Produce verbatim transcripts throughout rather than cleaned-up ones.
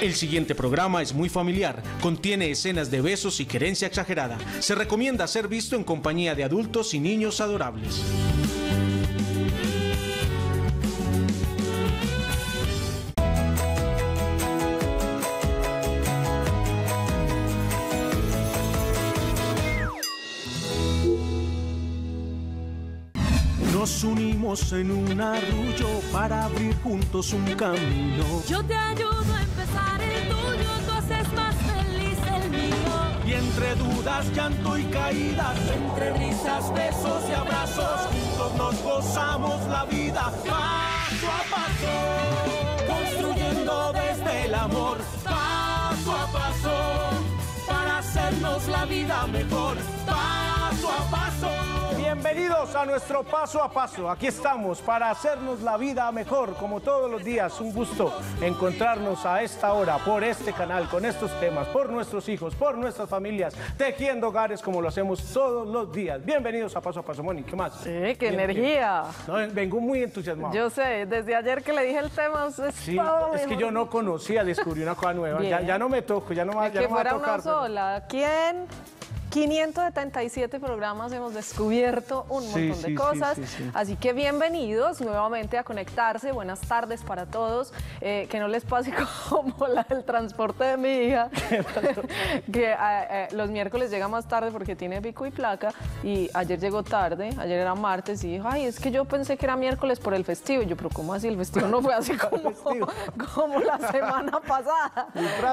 El siguiente programa es muy familiar, contiene escenas de besos y querencia exagerada. Se recomienda ser visto en compañía de adultos y niños adorables. Nos unimos en un arrullo para abrir juntos un camino. Yo te ayudo a empezar el tuyo, tú haces más feliz el mío. Y entre dudas, llanto y caídas, entre risas, besos y abrazos, juntos nos gozamos la vida, paso a paso, construyendo desde el amor, paso a paso, para hacernos la vida mejor, paso a paso. Bienvenidos a nuestro Paso a Paso. Aquí estamos para hacernos la vida mejor, como todos los días. Un gusto encontrarnos a esta hora, por este canal, con estos temas, por nuestros hijos, por nuestras familias, tejiendo hogares como lo hacemos todos los días. Bienvenidos a Paso a Paso, Moni. ¿Qué más? Sí, qué energía. No, vengo muy entusiasmado. Yo sé, desde ayer que le dije el tema, usted sí, estaba es mejor. Que yo no conocía, descubrí una cosa nueva. Ya, ya no me toco, ya no me, ya que no me va a tocar. Que fuera una sola. ¿Quién...? quinientos setenta y siete programas, hemos descubierto un montón sí, sí, de cosas, sí, sí, sí. Así que bienvenidos nuevamente a Conectarse, buenas tardes para todos, eh, que no les pase como la del transporte de mi hija, que eh, eh, los miércoles llega más tarde porque tiene pico y placa, y ayer llegó tarde, ayer era martes, y dijo, ay, es que yo pensé que era miércoles por el festivo, y yo, pero ¿cómo así? El festivo no fue así como, como la semana pasada.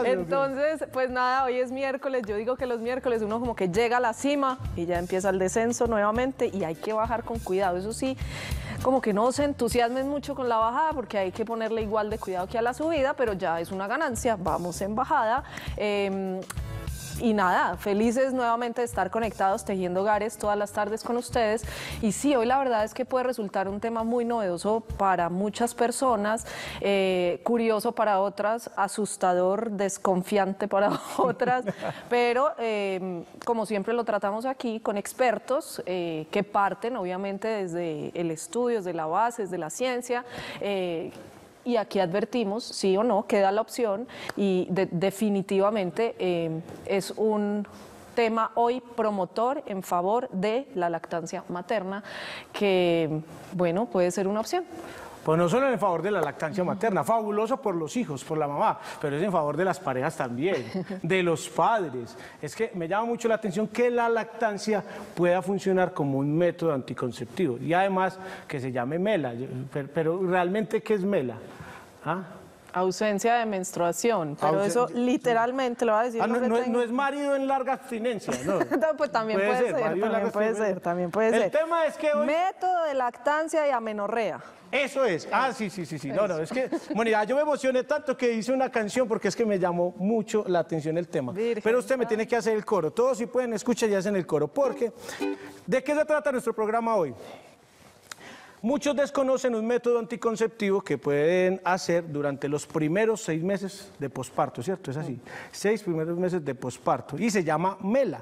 Entonces, pues nada, hoy es miércoles, yo digo que los miércoles uno como que llega a la cima y ya empieza el descenso nuevamente y hay que bajar con cuidado. Eso sí, como que no se entusiasmen mucho con la bajada porque hay que ponerle igual de cuidado que a la subida, pero ya es una ganancia, vamos en bajada. Eh, Y nada, felices nuevamente de estar conectados, tejiendo hogares todas las tardes con ustedes. Y sí, hoy la verdad es que puede resultar un tema muy novedoso para muchas personas, eh, curioso para otras, asustador, desconfiante para otras, pero eh, como siempre lo tratamos aquí con expertos eh, que parten obviamente desde el estudio, desde la base, desde la ciencia, eh, y aquí advertimos, sí o no, queda la opción y de, definitivamente eh, es un tema hoy promotor en favor de la lactancia materna que, bueno, puede ser una opción. Pues no solo en favor de la lactancia materna, fabuloso por los hijos, por la mamá, pero es en favor de las parejas también, de los padres. Es que me llama mucho la atención que la lactancia pueda funcionar como un método anticonceptivo y además que se llame MELA, pero, pero realmente ¿qué es MELA? ¿Ah? Ausencia de menstruación, pero Ausen... eso literalmente lo va a decir. Ah, no, no, es, no es marido en larga abstinencia, ¿no? No, pues también puede, puede ser, ser también puede abstinencia. ser, también puede el ser. El tema es que hoy... Método de lactancia y amenorrea. Eso es. Ah, sí, sí, sí, sí. No, no, es que, bueno, ya yo me emocioné tanto que hice una canción porque es que me llamó mucho la atención el tema. Virgen, pero usted me tiene que hacer el coro. Todos si pueden escuchar y hacen el coro, porque ¿de qué se trata nuestro programa hoy? Muchos desconocen un método anticonceptivo que pueden hacer durante los primeros seis meses de posparto, ¿cierto? Es así, seis primeros meses de posparto y se llama MELA,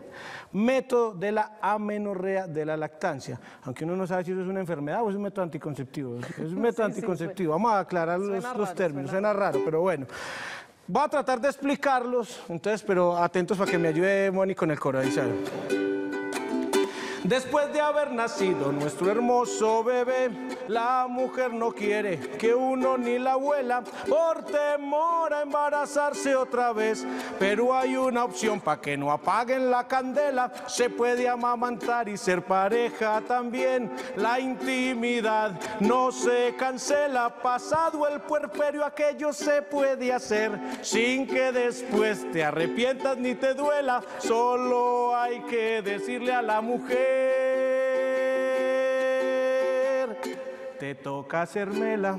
método de la amenorrea de la lactancia. Aunque uno no sabe si eso es una enfermedad o es un método anticonceptivo, es un método sí, anticonceptivo, sí, vamos a aclarar los, raro, los términos, suena, suena raro, pero bueno. Voy a tratar de explicarlos, entonces, pero atentos para que me ayude Moni con el coro, ahí sabe. Después de haber nacido nuestro hermoso bebé, la mujer no quiere que uno ni la abuela, por temor a embarazarse otra vez. Pero hay una opción para que no apaguen la candela, se puede amamantar y ser pareja también. La intimidad no se cancela, pasado el puerperio aquello se puede hacer, sin que después te arrepientas ni te duela, solo hay que decirle a la mujer: te toca hacer mela.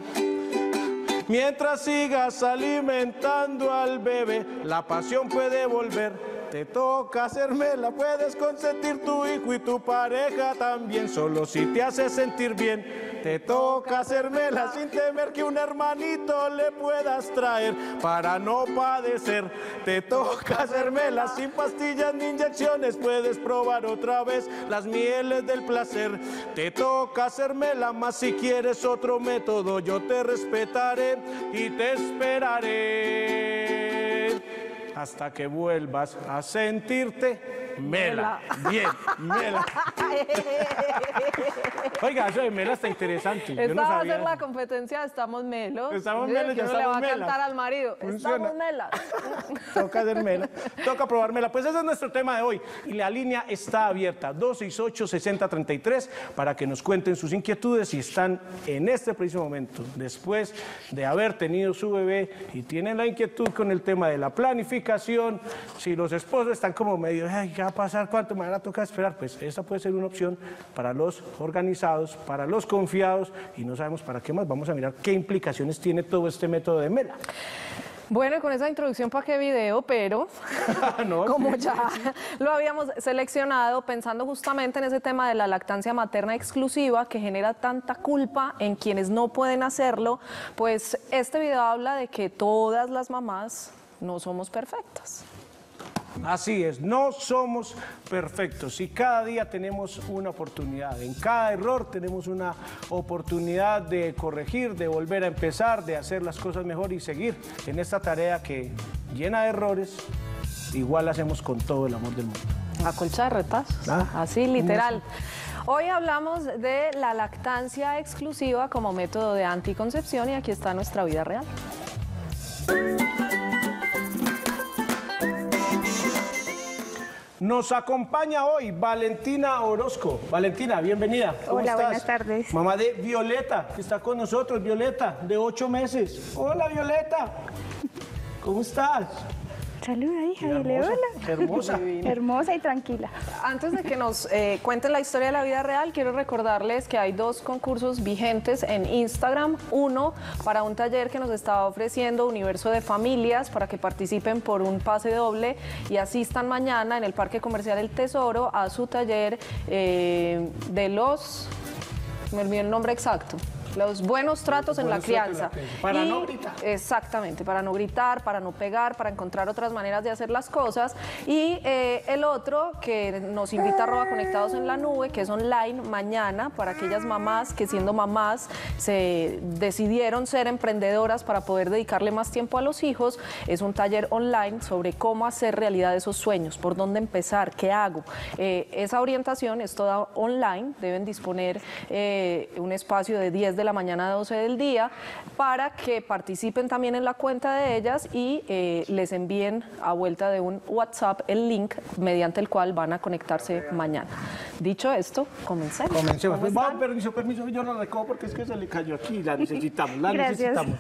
Mientras sigas alimentando al bebé, la pasión puede volver. Te toca hacer mela, puedes consentir tu hijo y tu pareja también, solo si te hace sentir bien. Te toca hacer mela sin temer que un hermanito le puedas traer para no padecer. Te toca hacer mela sin pastillas ni inyecciones, puedes probar otra vez las mieles del placer. Te toca hacer mela, más si quieres otro método yo te respetaré y te esperaré. hasta que vuelvas a sentirte Mela. Mela. Bien, Mela. Oiga, eso de Mela está interesante. Esta yo no va sabía. A ser la competencia, estamos melos. Estamos melos, ya estamos melas. Le va mela. A cantar al marido, funciona. Estamos melas. Toca hacer mela, toca probar mela. Pues ese es nuestro tema de hoy. Y la línea está abierta, dos seis ocho, seis cero tres tres, para que nos cuenten sus inquietudes si están en este preciso momento, después de haber tenido su bebé y tienen la inquietud con el tema de la planificación, si los esposos están como medio, ay, ¿qué va a pasar? ¿Cuánto me van a tocar esperar? Pues esa puede ser una opción para los organizados, para los confiados, y no sabemos para qué más. Vamos a mirar qué implicaciones tiene todo este método de MELA. Bueno, con esa introducción, ¿para qué video? Pero, no, como ya lo habíamos seleccionado, pensando justamente en ese tema de la lactancia materna exclusiva que genera tanta culpa en quienes no pueden hacerlo, pues este video habla de que todas las mamás no somos perfectas. Así es, no somos perfectos y cada día tenemos una oportunidad, en cada error tenemos una oportunidad de corregir, de volver a empezar, de hacer las cosas mejor y seguir en esta tarea que llena de errores, igual la hacemos con todo el amor del mundo. A colcha de retazos, ah, así literal. Hoy hablamos de la lactancia exclusiva como método de anticoncepción y aquí está nuestra vida real. Nos acompaña hoy Valentina Orozco. Valentina, bienvenida. ¿Cómo Hola, estás? Buenas tardes. Mamá de Violeta, que está con nosotros, Violeta, de ocho meses. Hola, Violeta. ¿Cómo estás? Saluda, hija, dile hola. Hermosa. Hermosa y tranquila. Antes de que nos eh, cuenten la historia de la vida real, quiero recordarles que hay dos concursos vigentes en Instagram. Uno para un taller que nos está ofreciendo Universo de Familias para que participen por un pase doble y asistan mañana en el Parque Comercial El Tesoro a su taller eh, de los... me olvidé el nombre exacto. Los buenos tratos en la crianza. Para no gritar. Exactamente, para no gritar, para no pegar, para encontrar otras maneras de hacer las cosas. Y eh, el otro que nos invita arroba Conectados en la Nube, que es online mañana, para aquellas mamás que siendo mamás se decidieron ser emprendedoras para poder dedicarle más tiempo a los hijos. Es un taller online sobre cómo hacer realidad esos sueños, por dónde empezar, qué hago. Eh, esa orientación es toda online, deben disponer eh, un espacio de diez de la mañana a doce del día, para que participen también en la cuenta de ellas y eh, les envíen a vuelta de un WhatsApp el link mediante el cual van a conectarse mañana. Dicho esto, comencemos. Comencemos. Pues, va, permiso, permiso, yo la recojo porque es que se le cayó aquí, la necesitamos, la Gracias. necesitamos.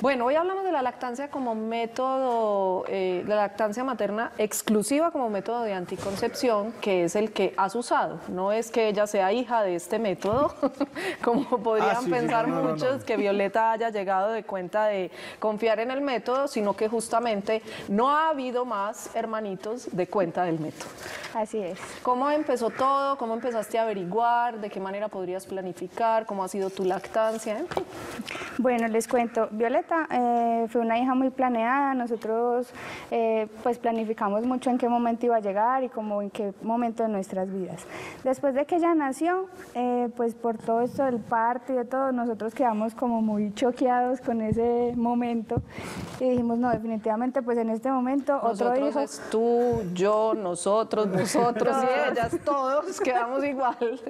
Bueno, hoy hablamos de la lactancia como método, eh, la lactancia materna exclusiva como método de anticoncepción, que es el que has usado. No es que ella sea hija de este método, como podrían ah, sí, pensar sí, no, muchos, no, no. que Violeta haya llegado de cuenta de confiar en el método, sino que justamente no ha habido más hermanitos de cuenta del método. Así es. ¿Cómo empezó todo? ¿Cómo empezaste a averiguar? ¿De qué manera podrías planificar? ¿Cómo ha sido tu lactancia? ¿Eh? Bueno, les cuento. Violeta Eh, fue una hija muy planeada, nosotros eh, pues planificamos mucho en qué momento iba a llegar y como en qué momento de nuestras vidas. Después de que ella nació, eh, pues por todo esto del parto y de todo, nosotros quedamos como muy choqueados con ese momento y dijimos, no, definitivamente pues en este momento nosotros otro hijo... es tú, yo, nosotros, nosotros y ellas, todos quedamos igual.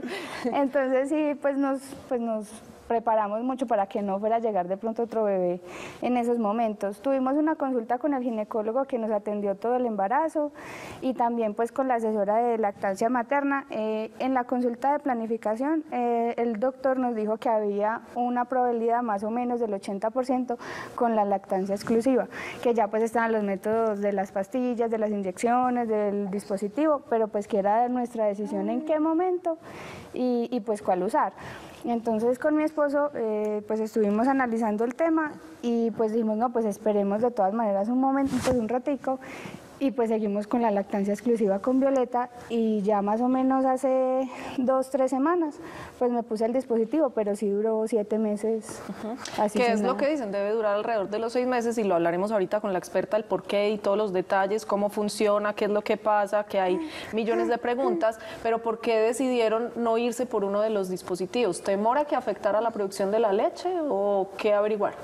Entonces sí, pues nos... Pues nos preparamos mucho para que no fuera a llegar de pronto otro bebé en esos momentos. Tuvimos una consulta con el ginecólogo que nos atendió todo el embarazo y también pues con la asesora de lactancia materna. Eh, en la consulta de planificación eh, el doctor nos dijo que había una probabilidad más o menos del ochenta por ciento con la lactancia exclusiva, que ya pues estaban los métodos de las pastillas, de las inyecciones, del dispositivo, pero pues que era nuestra decisión en qué momento y, y pues cuál usar. Entonces con mi esposo eh, pues estuvimos analizando el tema y pues dijimos no, pues esperemos de todas maneras un momento, pues un ratico y pues seguimos con la lactancia exclusiva con Violeta y ya más o menos hace dos, tres semanas pues me puse el dispositivo, pero sí duró siete meses. Uh-huh. Así ¿Qué es nada. Lo que dicen? Debe durar alrededor de los seis meses y lo hablaremos ahorita con la experta el por qué y todos los detalles, cómo funciona, qué es lo que pasa, que hay millones de preguntas, pero ¿por qué decidieron no irse por uno de los dispositivos? ¿Temor a que afectara la producción de la leche o qué averiguar?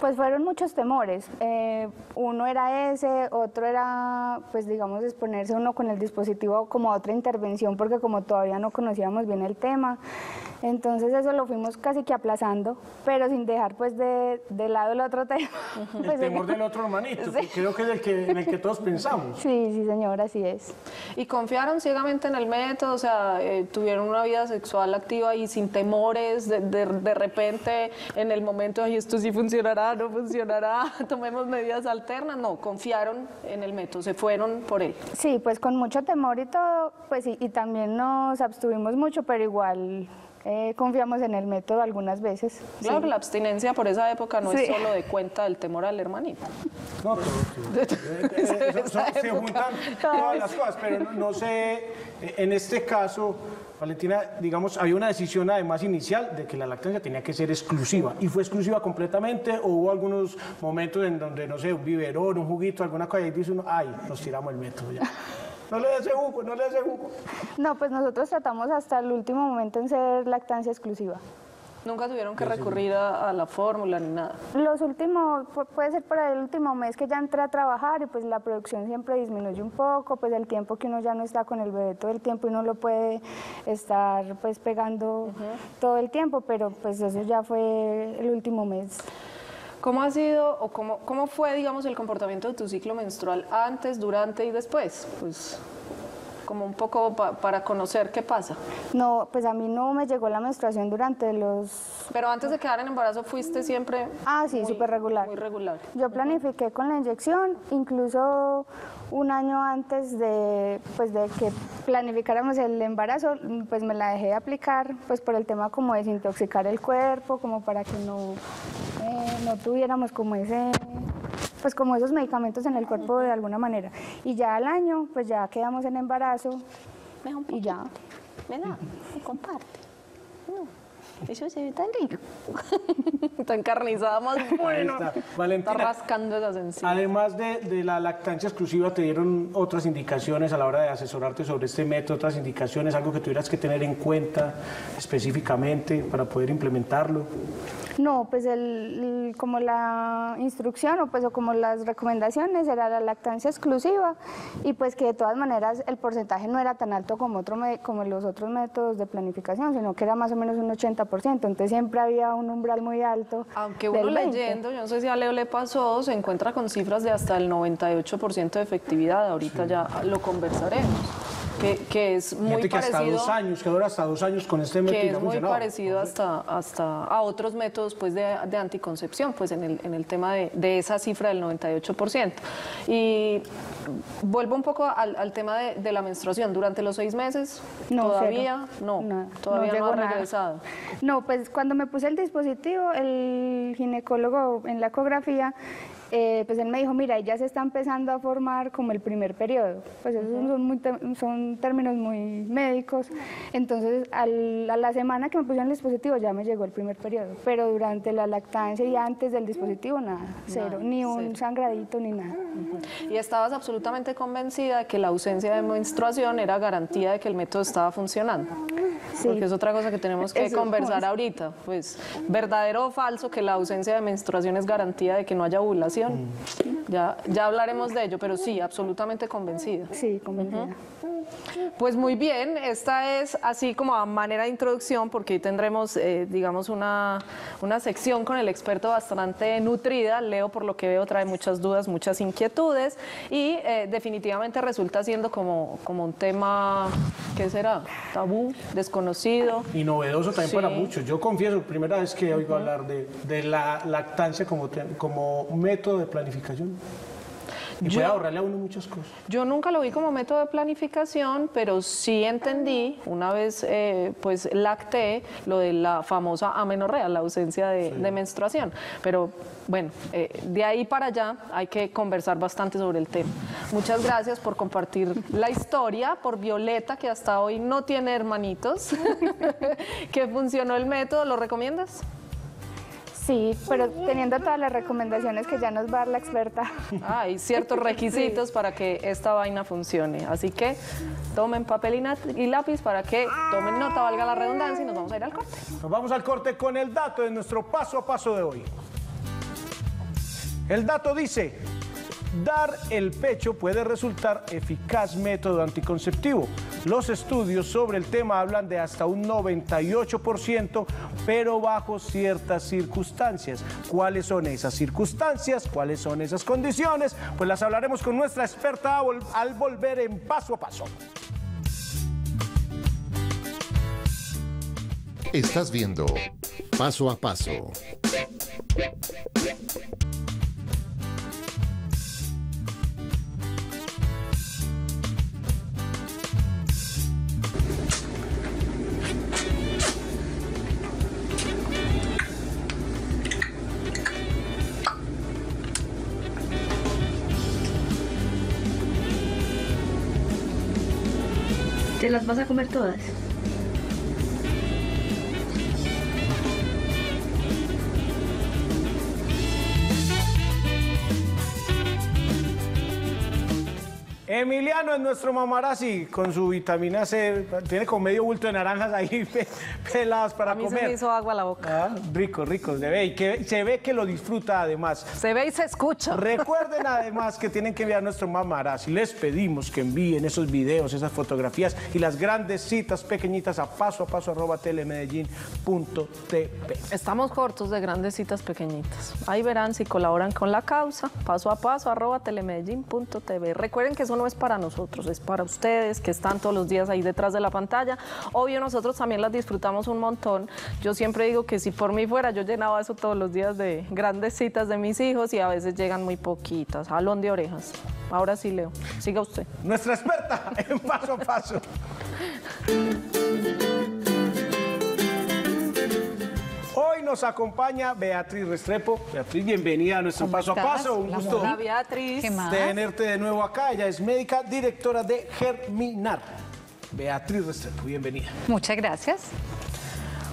Pues fueron muchos temores, eh, uno era ese, otro era, pues digamos, exponerse uno con el dispositivo como otra intervención, porque como todavía no conocíamos bien el tema, entonces eso lo fuimos casi que aplazando, pero sin dejar pues de, de lado el otro tema. El pues, temor del otro hermanito, sí. Creo que es el que, en el que todos pensamos. Sí, sí señor, así es. ¿Y confiaron ciegamente en el método? O sea, eh, ¿tuvieron una vida sexual activa y sin temores de, de, de repente en el momento, ay, esto sí funcionará, no funcionará, tomemos medidas alternas? No, confiaron en el método, se fueron por él. Sí, pues con mucho temor y todo, pues y, y también nos abstuvimos mucho, pero igual eh, confiamos en el método algunas veces. Claro, sí. La abstinencia por esa época no sí. es solo de cuenta del temor al hermanito. No, todo, se juntan todas las cosas, pero no, no sé, en este caso... Valentina, digamos, había una decisión además inicial de que la lactancia tenía que ser exclusiva. ¿Y fue exclusiva completamente o hubo algunos momentos en donde, no sé, un biberón, un juguito, alguna cosa y dice uno, ay, nos tiramos el método ya? No le hace jugo, no le hace jugo. No, pues nosotros tratamos hasta el último momento en ser lactancia exclusiva. ¿Nunca tuvieron que recurrir a, a la fórmula ni nada? Los últimos, puede ser para el último mes que ya entré a trabajar y pues la producción siempre disminuye un poco, pues el tiempo que uno ya no está con el bebé todo el tiempo y no lo puede estar pues pegando uh-huh. todo el tiempo, pero pues eso ya fue el último mes. ¿Cómo ha sido o cómo, cómo fue, digamos, el comportamiento de tu ciclo menstrual antes, durante y después? Pues... como un poco pa para conocer qué pasa. No, pues a mí no me llegó la menstruación durante los... Pero antes de quedar en embarazo fuiste siempre... Ah, sí, súper regular. Muy regular. Yo planifiqué con la inyección, incluso un año antes de, pues de que planificáramos el embarazo, pues me la dejé aplicar, pues por el tema como desintoxicar el cuerpo, como para que no, eh, no tuviéramos como ese... pues como esos medicamentos en el cuerpo de alguna manera. Y ya al año, pues ya quedamos en embarazo y ya. Me da, se comparte. No, eso se ve tan rico. Está encarnizada más bueno. Valentina, está rascando esas encías. Además de, de la lactancia exclusiva, ¿te dieron otras indicaciones a la hora de asesorarte sobre este método? ¿Otras indicaciones? ¿Algo que tuvieras que tener en cuenta específicamente para poder implementarlo? No, pues el, el, como la instrucción o, pues, o como las recomendaciones era la lactancia exclusiva y pues que de todas maneras el porcentaje no era tan alto como, otro, como los otros métodos de planificación, sino que era más o menos un ochenta por ciento, entonces siempre había un umbral muy alto. Aunque uno leyendo, yo no sé si a Leo le pasó, se encuentra con cifras de hasta el noventa y ocho por ciento de efectividad, ahorita sí. ya lo conversaremos. Que, que es muy que parecido... Hasta dos años, que dura hasta dos años con este método. Que es muy parecido hasta, hasta a otros métodos pues, de, de anticoncepción, pues en el, en el tema de, de esa cifra del noventa y ocho por ciento. Y vuelvo un poco al, al tema de, de la menstruación. Durante los seis meses, no, todavía cero. no, no, todavía no, no ha regresado. Nada. No, pues cuando me puse el dispositivo, el ginecólogo en la ecografía, Eh, pues él me dijo, mira, ya se está empezando a formar como el primer periodo, pues esos son, muy son términos muy médicos, entonces al, a la semana que me pusieron el dispositivo ya me llegó el primer periodo, pero durante la lactancia y antes del dispositivo nada, cero, nada, ni un cero. sangradito ni nada. Y estabas absolutamente convencida de que la ausencia de menstruación era garantía de que el método estaba funcionando. Sí. Porque es otra cosa que tenemos que Eso conversar ahorita, pues, ¿verdadero o falso que la ausencia de menstruación es garantía de que no haya ovulación? Mm. Ya, ya hablaremos de ello, pero sí, absolutamente convencida. Sí, convencida. Uh-huh. Pues muy bien, esta es así como a manera de introducción, porque hoy tendremos, eh, digamos, una, una sección con el experto bastante nutrida. Leo, por lo que veo, trae muchas dudas, muchas inquietudes y eh, definitivamente resulta siendo como, como un tema, ¿qué será? Tabú, desconocido. Y novedoso también sí. para muchos. Yo confieso, primera vez que oigo uh-huh. hablar de, de la lactancia como, como método de planificación. Y puede ahorrarle a uno muchas cosas. Yo nunca lo vi como método de planificación, pero sí entendí, una vez eh, pues lacté, lo de la famosa amenorrea, la ausencia de, sí. de menstruación. Pero bueno, eh, de ahí para allá hay que conversar bastante sobre el tema. Muchas gracias por compartir la historia, por Violeta, que hasta hoy no tiene hermanitos, que funcionó el método. ¿Lo recomiendas? Sí, pero teniendo todas las recomendaciones que ya nos va a dar la experta. Ah, hay ciertos requisitos sí. para que esta vaina funcione. Así que tomen papel y, y lápiz para que tomen nota, valga la redundancia, y nos vamos a ir al corte. Nos vamos al corte con el dato de nuestro paso a paso de hoy. El dato dice, dar el pecho puede resultar eficaz método anticonceptivo. Los estudios sobre el tema hablan de hasta un noventa y ocho por ciento, pero bajo ciertas circunstancias. ¿Cuáles son esas circunstancias? ¿Cuáles son esas condiciones? Pues las hablaremos con nuestra experta al volver en Paso a Paso. Estás viendo Paso a Paso. ¿Te las vas a comer todas? Emiliano es nuestro mamarazzi, con su vitamina C, tiene como medio bulto de naranjas ahí pe, peladas para comer. A mí comer. Se me hizo agua a la boca. Ah, rico, rico, se ve, y que, se ve que lo disfruta además. Se ve y se escucha. Recuerden además que tienen que enviar a nuestro mamarazzi. Les pedimos que envíen esos videos, esas fotografías y las grandes citas pequeñitas a paso a paso arroba telemedellín punto t p. Estamos cortos de grandes citas pequeñitas. Ahí verán si colaboran con la causa, paso a paso arroba telemedellín punto t v. Recuerden que son no es para nosotros, es para ustedes que están todos los días ahí detrás de la pantalla. Obvio, nosotros también las disfrutamos un montón. Yo siempre digo que si por mí fuera, yo llenaba eso todos los días de grandes citas de mis hijos y a veces llegan muy poquitas. Jalón de orejas. Ahora sí, Leo. Siga usted. Nuestra experta en Paso a Paso. Hoy nos acompaña Beatriz Restrepo. Beatriz, bienvenida a nuestro Paso estás? a Paso. Un gusto Hola, Beatriz. tenerte de nuevo acá. Ella es médica directora de Germinar. Beatriz Restrepo, bienvenida. Muchas gracias.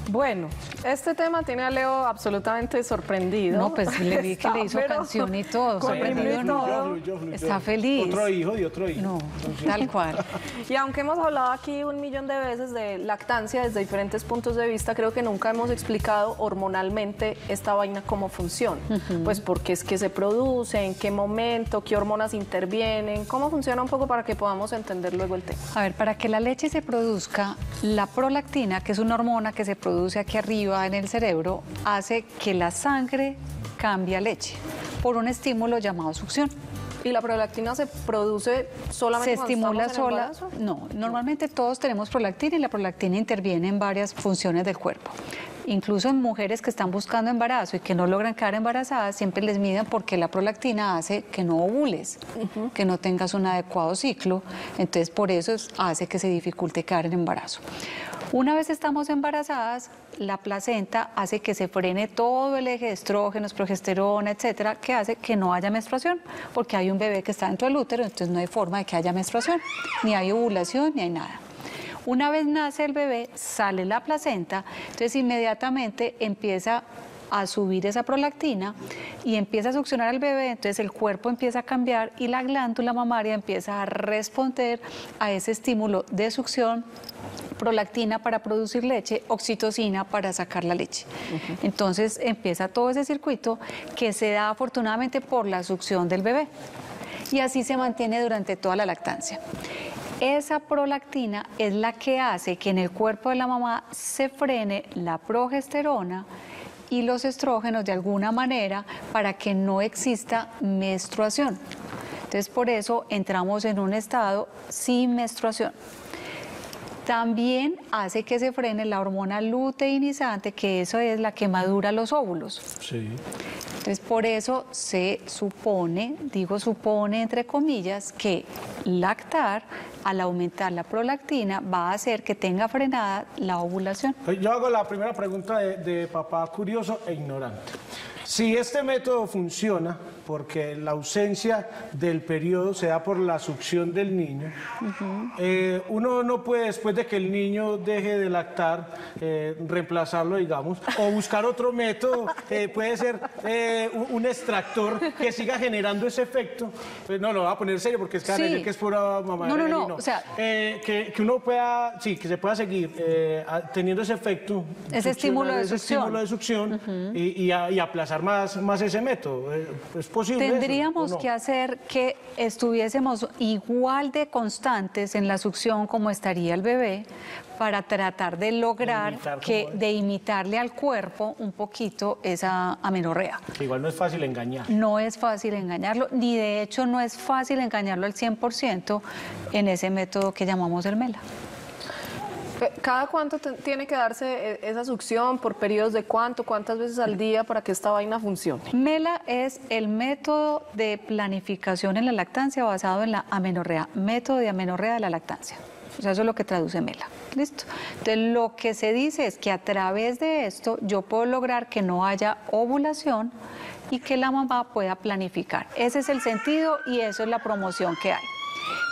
Bueno, este tema tiene a Leo absolutamente sorprendido. No, pues le vi que le hizo canción y todo. Sorprendido no. Está feliz. Otro hijo de otro hijo. No, tal cual. Y aunque hemos hablado aquí un millón de veces de lactancia desde diferentes puntos de vista, creo que nunca hemos explicado hormonalmente esta vaina cómo funciona. Uh-huh. Pues porque es que se produce, en qué momento, qué hormonas intervienen, cómo funciona un poco para que podamos entender luego el tema. A ver, para que la leche se produzca, la prolactina, que es una hormona que se produce produce aquí arriba en el cerebro, hace que la sangre cambie a leche por un estímulo llamado succión. ¿Y la prolactina se produce solamente se estimula sola? No, normalmente todos tenemos prolactina y la prolactina interviene en varias funciones del cuerpo. Incluso en mujeres que están buscando embarazo y que no logran quedar embarazadas, siempre les miden porque la prolactina hace que no ovules, uh-huh. que no tengas un adecuado ciclo, entonces por eso hace que se dificulte quedar en embarazo. Una vez estamos embarazadas, la placenta hace que se frene todo el eje de estrógenos, progesterona, etcétera, que hace que no haya menstruación, porque hay un bebé que está dentro del útero, entonces no hay forma de que haya menstruación, ni hay ovulación, ni hay nada. Una vez nace el bebé, sale la placenta, entonces inmediatamente empieza a subir esa prolactina y empieza a succionar al bebé, entonces el cuerpo empieza a cambiar y la glándula mamaria empieza a responder a ese estímulo de succión, prolactina para producir leche, oxitocina para sacar la leche. Uh-huh. Entonces empieza todo ese circuito que se da afortunadamente por la succión del bebé y así se mantiene durante toda la lactancia. Esa prolactina es la que hace que en el cuerpo de la mamá se frene la progesterona y los estrógenos de alguna manera para que no exista menstruación. Entonces por eso entramos en un estado sin menstruación. También hace que se frene la hormona luteinizante, que eso es la que madura los óvulos. Sí. Entonces, por eso se supone, digo supone entre comillas, que lactar, al aumentar la prolactina, va a hacer que tenga frenada la ovulación. Yo hago la primera pregunta de, de papá curioso e ignorante. Si este método funciona, porque la ausencia del periodo se da por la succión del niño, uh-huh. eh, uno no puede, después de que el niño deje de lactar, eh, reemplazarlo, digamos, o buscar otro método, eh, puede ser eh, un extractor que siga generando ese efecto. Pues no, lo voy a poner serio porque es que, sí. que es pura mamá. No, no, no, no. O sea, eh, que, que uno pueda, sí, que se pueda seguir eh, teniendo ese efecto. Ese estímulo de ese succión. Estímulo de succión uh-huh. y, y, a, y aplazar avanzar más, más ese método. ¿Es posible? Tendríamos eso, ¿o no? que hacer que estuviésemos igual de constantes en la succión como estaría el bebé, para tratar de lograr de imitar, que, de imitarle al cuerpo un poquito esa amenorrea. Igual no es fácil engañar. No es fácil engañarlo, ni de hecho no es fácil engañarlo al cien por ciento en ese método que llamamos el MELA. ¿Cada cuánto tiene que darse esa succión? ¿Por periodos de cuánto? ¿Cuántas veces al día para que esta vaina funcione? MELA es el método de planificación en la lactancia basado en la amenorrea, método de amenorrea de la lactancia. O sea, eso es lo que traduce MELA. ¿Listo? Entonces, lo que se dice es que a través de esto yo puedo lograr que no haya ovulación y que la mamá pueda planificar. Ese es el sentido y eso es la promoción que hay.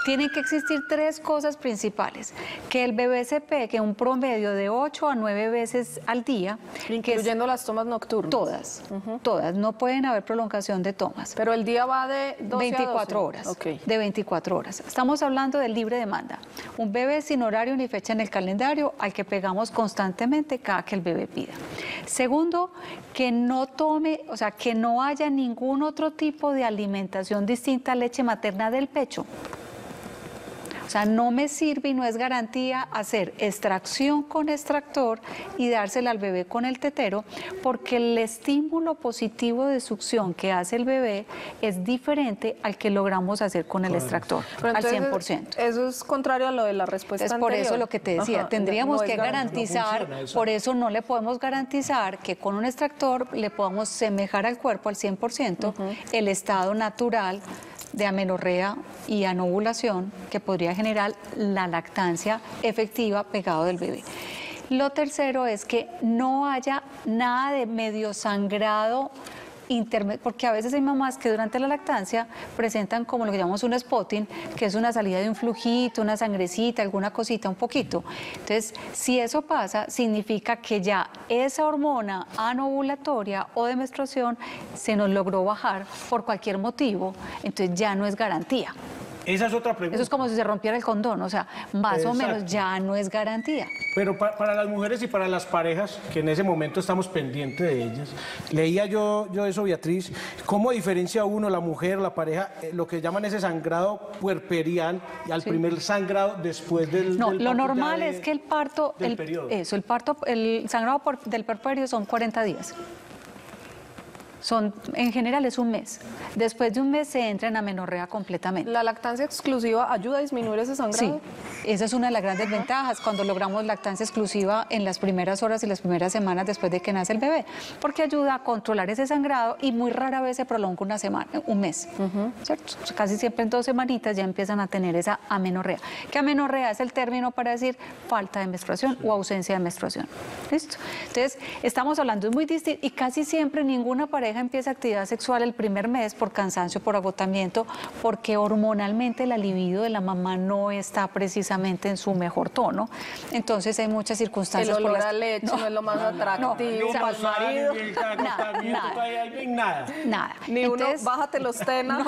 Tienen que existir tres cosas principales: que el bebé se pegue un promedio de ocho a nueve veces al día. Incluyendo las tomas nocturnas. Todas, uh-huh. todas. No pueden haber prolongación de tomas. Pero el día va de doce veinticuatro a doce horas. Okay. De veinticuatro horas. Estamos hablando de libre demanda. Un bebé sin horario ni fecha en el calendario al que pegamos constantemente cada que el bebé pida. Segundo, que no tome, o sea, que no haya ningún otro tipo de alimentación distinta a leche materna del pecho. O sea, no me sirve y no es garantía hacer extracción con extractor y dársela al bebé con el tetero, porque el estímulo positivo de succión que hace el bebé es diferente al que logramos hacer con el extractor, pero al cien por ciento. Eso es contrario a lo de la respuesta entonces, anterior. Es por eso lo que te decía, ajá, tendríamos no que garantizar, no funciona, eso. Por eso no le podemos garantizar que con un extractor le podamos semejar al cuerpo al cien por ciento uh-huh. el estado natural de amenorrea y anovulación que podría generar la lactancia efectiva pegado del bebé. Lo tercero es que no haya nada de medio sangrado intermedio, porque a veces hay mamás que durante la lactancia presentan como lo que llamamos un spotting, que es una salida de un flujito, una sangrecita, alguna cosita, un poquito. Entonces, si eso pasa, significa que ya esa hormona anovulatoria o de menstruación se nos logró bajar por cualquier motivo, entonces ya no es garantía. Esa es otra pregunta. Eso es como si se rompiera el condón, o sea, más exacto. o menos ya no es garantía. Pero pa para las mujeres y para las parejas, que en ese momento estamos pendientes de ellas, leía yo, yo eso, Beatriz, cómo diferencia uno, la mujer, la pareja, eh, lo que llaman ese sangrado puerperial y al sí. primer sangrado después del No, del lo normal de, es que el parto, el, periodo. Eso, el parto, el sangrado por, del puerperio son cuarenta días. Son, en general es un mes. Después de un mes se entra en amenorrea completamente. ¿La lactancia exclusiva ayuda a disminuir ese sangrado? Sí, esa es una de las grandes uh-huh. ventajas cuando logramos lactancia exclusiva en las primeras horas y las primeras semanas después de que nace el bebé, porque ayuda a controlar ese sangrado y muy rara vez se prolonga una semana, un mes, uh-huh. ¿cierto? Casi siempre en dos semanitas ya empiezan a tener esa amenorrea. Que amenorrea es el término para decir falta de menstruación sí. o ausencia de menstruación. ¿Listo? Entonces, estamos hablando, es muy distinto y casi siempre ninguna pareja empieza actividad sexual el primer mes por cansancio, por agotamiento, porque hormonalmente la libido de la mamá no está precisamente en su mejor tono. Entonces hay muchas circunstancias. El olor a leche no, no es lo más atractivo para el marido. Nada, nada, nada. Ni uno, bájate los tenas.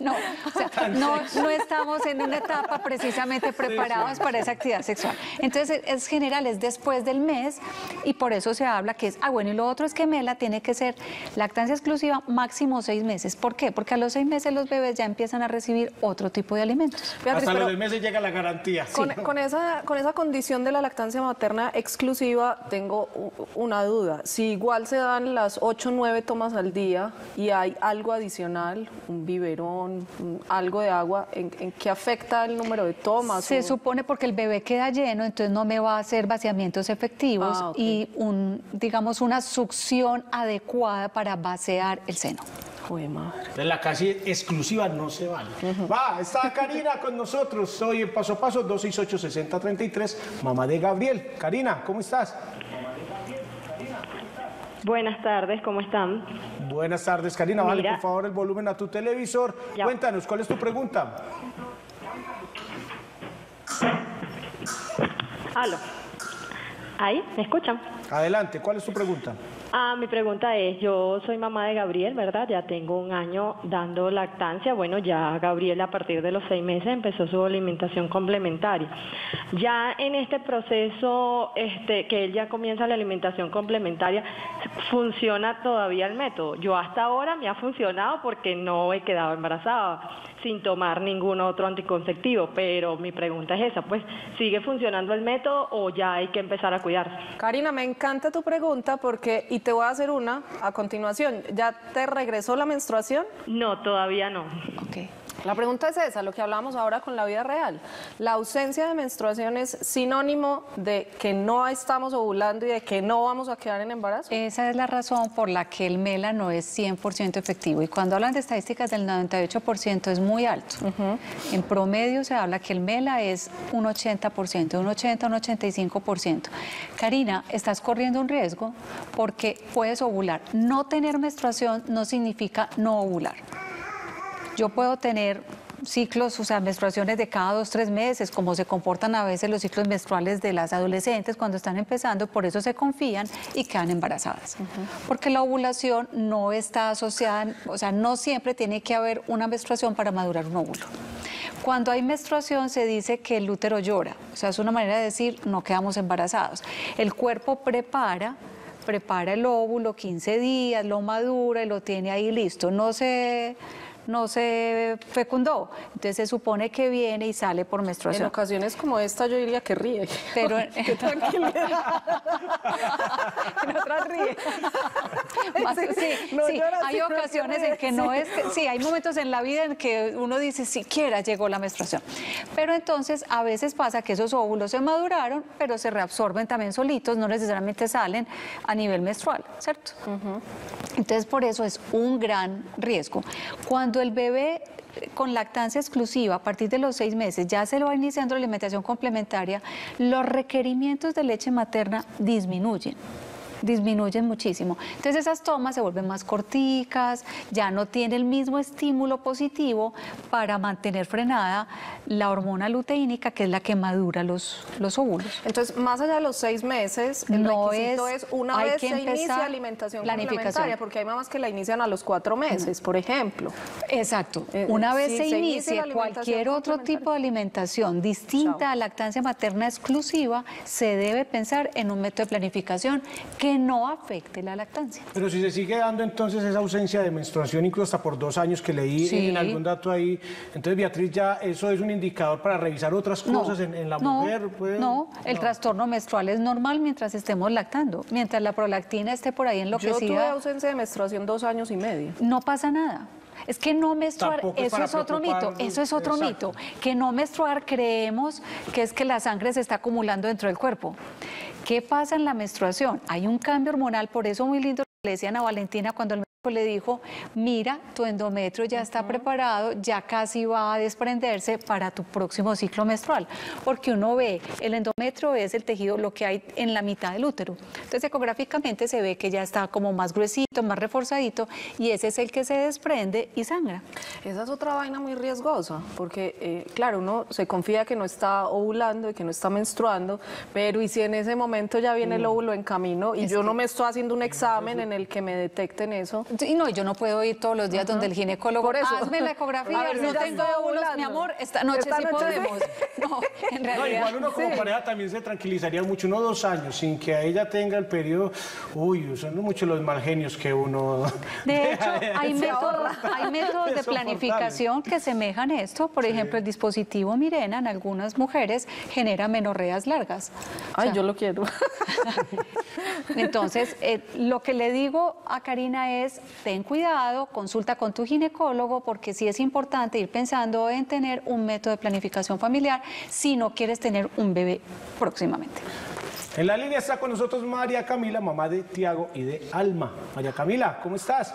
No, o sea, no, no estamos en una etapa precisamente preparados sí, sí. para esa actividad sexual. Entonces es general, es después del mes y por eso se habla que es, ah, bueno, y lo otro es que MELA tiene que ser lactancia exclusiva máximo seis meses. ¿Por qué? Porque a los seis meses los bebés ya empiezan a recibir otro tipo de alimentos. Beatriz, hasta los seis meses llega la garantía. Con, sí. con, esa, con esa condición de la lactancia materna exclusiva tengo una duda. Si igual se dan las ocho o nueve tomas al día y hay algo adicional, un biberón, algo de agua, ¿en, en qué afecta el número de tomas? Se o... supone porque el bebé queda lleno, entonces no me va a hacer vaciamientos efectivos ah, okay. y un, digamos, una succión adecuada para vaciar el seno. Joder, madre. De la casi exclusiva no se vale. Uh-huh. Va, está Karina con nosotros. Soy en Paso a Paso, dos seis ocho, seis cero tres tres, mamá de Gabriel. Karina, ¿cómo estás? Buenas tardes, ¿cómo están? Buenas tardes, Karina. Mira, vale, por favor, el volumen a tu televisor. Ya. Cuéntanos, ¿cuál es tu pregunta? Aló. ¿Ahí? ¿Me escuchan? Adelante, ¿cuál es tu pregunta? Ah, mi pregunta es, yo soy mamá de Gabriel, ¿verdad? Ya tengo un año dando lactancia. Bueno, ya Gabriel a partir de los seis meses empezó su alimentación complementaria. Ya en este proceso, este, que él ya comienza la alimentación complementaria, ¿funciona todavía el método? Yo hasta ahora me ha funcionado porque no he quedado embarazada sin tomar ningún otro anticonceptivo, pero mi pregunta es esa, pues, ¿sigue funcionando el método o ya hay que empezar a cuidarse? Karina, me encanta tu pregunta porque, y te voy a hacer una a continuación, ¿ya te regresó la menstruación? No, todavía no. Ok. La pregunta es esa, lo que hablamos ahora con la vida real. La ausencia de menstruación es sinónimo de que no estamos ovulando y de que no vamos a quedar en embarazo. Esa es la razón por la que el MELA no es cien por ciento efectivo. Y cuando hablan de estadísticas del noventa y ocho por ciento es muy alto. Uh-huh. En promedio se habla que el MELA es un ochenta por ciento, un ochenta, un ochenta y cinco por ciento. Karina, estás corriendo un riesgo porque puedes ovular. No tener menstruación no significa no ovular. Yo puedo tener ciclos, o sea, menstruaciones de cada dos, tres meses, como se comportan a veces los ciclos menstruales de las adolescentes cuando están empezando, por eso se confían y quedan embarazadas. Uh-huh. Porque la ovulación no está asociada, o sea, no siempre tiene que haber una menstruación para madurar un óvulo. Cuando hay menstruación se dice que el útero llora, o sea, es una manera de decir no quedamos embarazados. El cuerpo prepara... prepara el óvulo quince días, lo madura y lo tiene ahí listo, no se, no se fecundó, entonces se supone que viene y sale por menstruación. En ocasiones como esta yo diría que ríe, pero qué tranquilidad. En otras ríe. Más, sí, sí, no, sí. Hay ocasiones en que no es, sí, hay momentos en la vida en que uno dice siquiera llegó la menstruación, pero entonces a veces pasa que esos óvulos se maduraron, pero se reabsorben también solitos, no necesariamente salen a nivel menstrual, ¿cierto? Uh-huh. Entonces por eso es un gran riesgo. Cuando el bebé con lactancia exclusiva a partir de los seis meses ya se lo va iniciando la alimentación complementaria, los requerimientos de leche materna disminuyen. disminuyen muchísimo. Entonces esas tomas se vuelven más corticas, ya no tiene el mismo estímulo positivo para mantener frenada la hormona luteínica, que es la que madura los, los óvulos. Entonces, más allá de los seis meses, el no requisito es, es una vez que se inicia alimentación complementaria, porque hay mamás que la inician a los cuatro meses, por ejemplo. Exacto. Eh, una vez si se, se inicia cualquier otro tipo de alimentación distinta Chao. a lactancia materna exclusiva, se debe pensar en un método de planificación que no afecte la lactancia. Pero si se sigue dando entonces esa ausencia de menstruación, incluso hasta por dos años que leí sí. en algún dato ahí, entonces Beatriz, ya eso es un indicador para revisar otras cosas no, en, en la no, mujer. Pues, no, el no. trastorno menstrual es normal mientras estemos lactando, mientras la prolactina esté por ahí enloquecida. Yo tuve ausencia de menstruación dos años y medio. No pasa nada. Es que no menstruar, es eso es otro mito, eso es otro exacto. mito, que no menstruar creemos que es que la sangre se está acumulando dentro del cuerpo. ¿Qué pasa en la menstruación? Hay un cambio hormonal, por eso muy lindo le decían a Valentina cuando el médico le dijo, mira, tu endometrio ya está uh-huh. preparado, ya casi va a desprenderse para tu próximo ciclo menstrual, porque uno ve, el endometrio es el tejido, lo que hay en la mitad del útero, entonces ecográficamente se ve que ya está como más gruesito, más reforzadito, y ese es el que se desprende y sangra. Esa es otra vaina muy riesgosa, porque eh, claro, uno se confía que no está ovulando y que no está menstruando, pero y si en ese momento ya viene uh-huh. el óvulo en camino, y es yo que... no me estoy haciendo un examen en el que me detecten eso. Sí, no, yo no puedo ir todos los días Ajá. donde el ginecólogo, por eso. hazme la ecografía, a ver, no tengo óvulos, mi amor, esta noche esta sí noche podemos. Sí. No, en realidad. No, igual uno como sí. pareja también se tranquilizaría mucho, uno dos años, sin que a ella tenga el periodo, uy, son muchos los mal genios que uno... De hecho, hay métodos, hay métodos de planificación que semejan esto, por sí. ejemplo, el dispositivo Mirena en algunas mujeres genera menorreas largas. Ay, o sea, yo lo quiero. Entonces, eh, lo que le digo a Karina es, ten cuidado, consulta con tu ginecólogo, porque sí es importante ir pensando en tener un método de planificación familiar si no quieres tener un bebé próximamente. En la línea está con nosotros María Camila, mamá de Tiago y de Alma. María Camila, ¿cómo estás?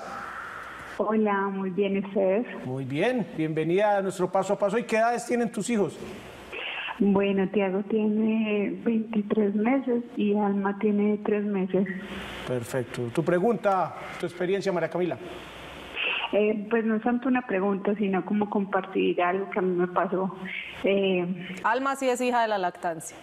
Hola, muy bien, ¿ustedes? Muy bien, bienvenida a nuestro Paso a Paso. ¿Y qué edades tienen tus hijos? Bueno, Tiago tiene veintitrés meses y Alma tiene tres meses. Perfecto. Tu pregunta, tu experiencia, María Camila. Eh, pues no es tanto una pregunta, sino como compartir algo que a mí me pasó. Eh... Alma sí es hija de la lactancia.